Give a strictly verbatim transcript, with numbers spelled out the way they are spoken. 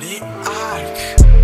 Body Arc.